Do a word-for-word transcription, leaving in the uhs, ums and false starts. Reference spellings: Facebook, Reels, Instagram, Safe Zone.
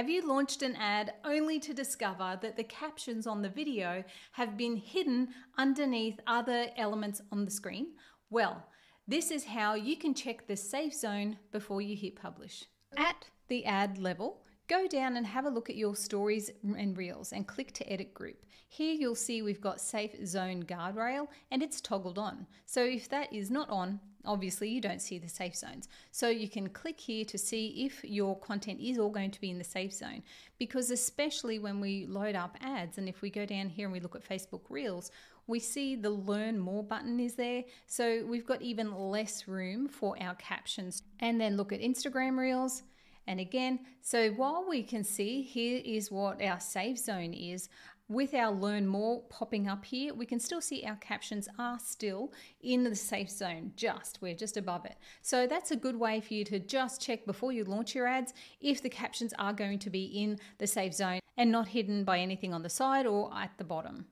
Have you launched an ad only to discover that the captions on the video have been hidden underneath other elements on the screen? Well, this is how you can check the safe zone before you hit publish. At the ad level, go down and have a look at your stories and reels and click to edit group. Here you'll see we've got safe zone guardrail and it's toggled on. So if that is not on, obviously you don't see the safe zones. So you can click here to see if your content is all going to be in the safe zone, because especially when we load up ads and if we go down here and we look at Facebook Reels, we see the learn more button is there. So we've got even less room for our captions. And then look at Instagram Reels. And again, so while we can see here is what our safe zone is, with our learn more popping up here, we can still see our captions are still in the safe zone, just, we're just above it. So that's a good way for you to just check before you launch your ads if the captions are going to be in the safe zone and not hidden by anything on the side or at the bottom.